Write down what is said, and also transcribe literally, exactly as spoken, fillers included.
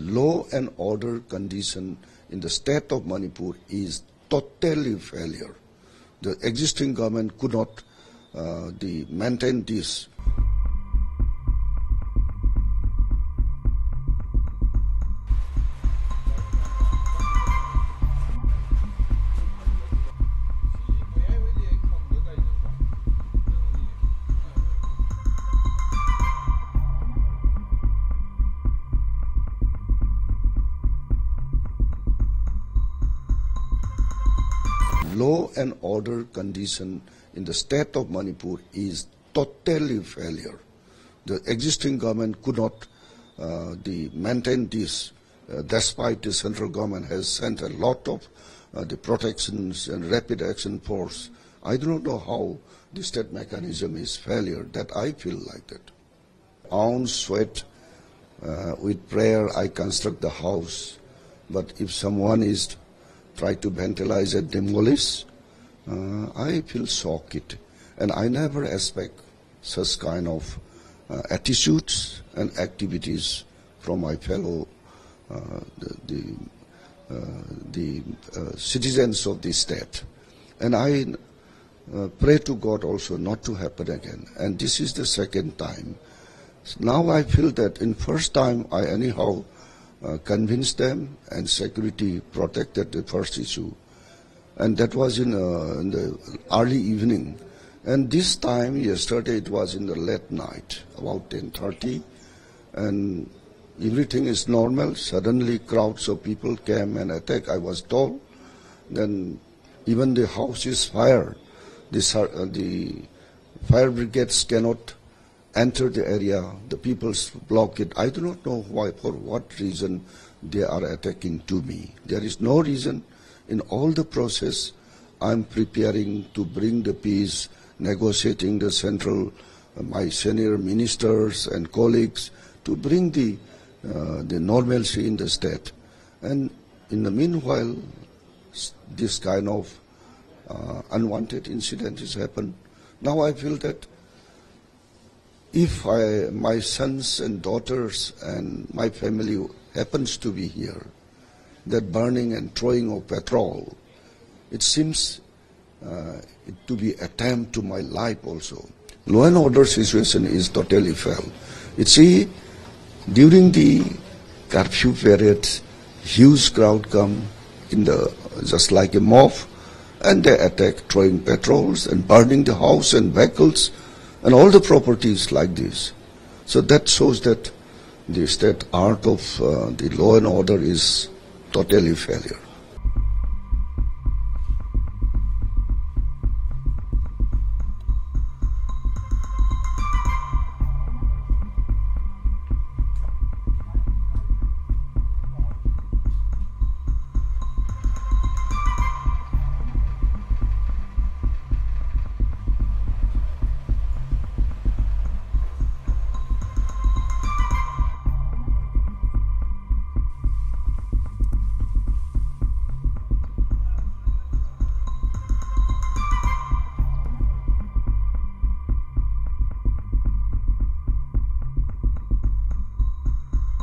Law and order condition in the state of Manipur is totally failure. The existing government could not uh, the, maintain this. Law and order condition in the state of Manipur is totally failure. The existing government could not uh, the, maintain this. Uh, despite the central government has sent a lot of uh, the protections and rapid action force. I do not know how the state mechanism is failure, that I feel like that. Own sweat, uh, with prayer I construct the house, but if someone is try to vandalize and demolish, uh, I feel shocked. And I never expect such kind of uh, attitudes and activities from my fellow uh, the, the, uh, the uh, citizens of this state. And I uh, pray to God also not to happen again. And this is the second time. So now I feel that in first time I anyhow Uh, convinced them, and security protected the first issue, and that was in, uh, in the early evening. And this time yesterday it was in the late night, about ten thirty, and everything is normal. Suddenly crowds of people came and attacked, I was told. Then even the house is fire, this, uh, the fire brigades cannot enter the area, the people block it. I do not know why, for what reason they are attacking to me. There is no reason. In all the process, I'm preparing to bring the peace, negotiating the central, uh, my senior ministers and colleagues to bring the, uh, the normalcy in the state. And in the meanwhile, this kind of uh, unwanted incident has happened. Now I feel that if I, my sons and daughters and my family happens to be here, that burning and throwing of petrol, it seems uh, it to be attempt to my life also. Law and order situation is totally failed. You see, during the curfew period, huge crowd come in the just like a mob, and they attack, throwing petrols and burning the house and vehicles, and all the properties like this. So that shows that the state art of uh, the law and order is totally failure.